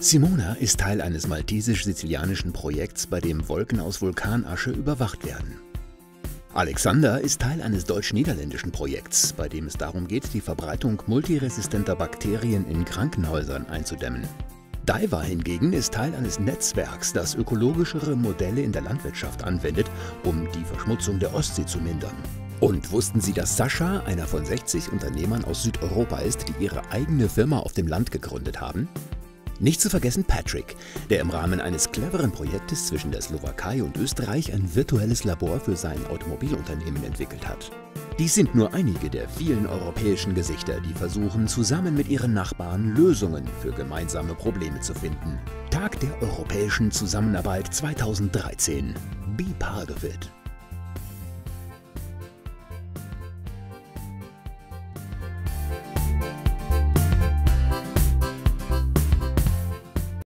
Simona ist Teil eines maltesisch-sizilianischen Projekts, bei dem Wolken aus Vulkanasche überwacht werden. Alexander ist Teil eines deutsch-niederländischen Projekts, bei dem es darum geht, die Verbreitung multiresistenter Bakterien in Krankenhäusern einzudämmen. Daiwa hingegen ist Teil eines Netzwerks, das ökologischere Modelle in der Landwirtschaft anwendet, um die Verschmutzung der Ostsee zu mindern. Und wussten Sie, dass Sascha einer von 60 Unternehmern aus Südeuropa ist, die ihre eigene Firma auf dem Land gegründet haben? Nicht zu vergessen Patrick, der im Rahmen eines cleveren Projektes zwischen der Slowakei und Österreich ein virtuelles Labor für sein Automobilunternehmen entwickelt hat. Dies sind nur einige der vielen europäischen Gesichter, die versuchen, zusammen mit ihren Nachbarn Lösungen für gemeinsame Probleme zu finden. Tag der europäischen Zusammenarbeit 2013. Be part of it.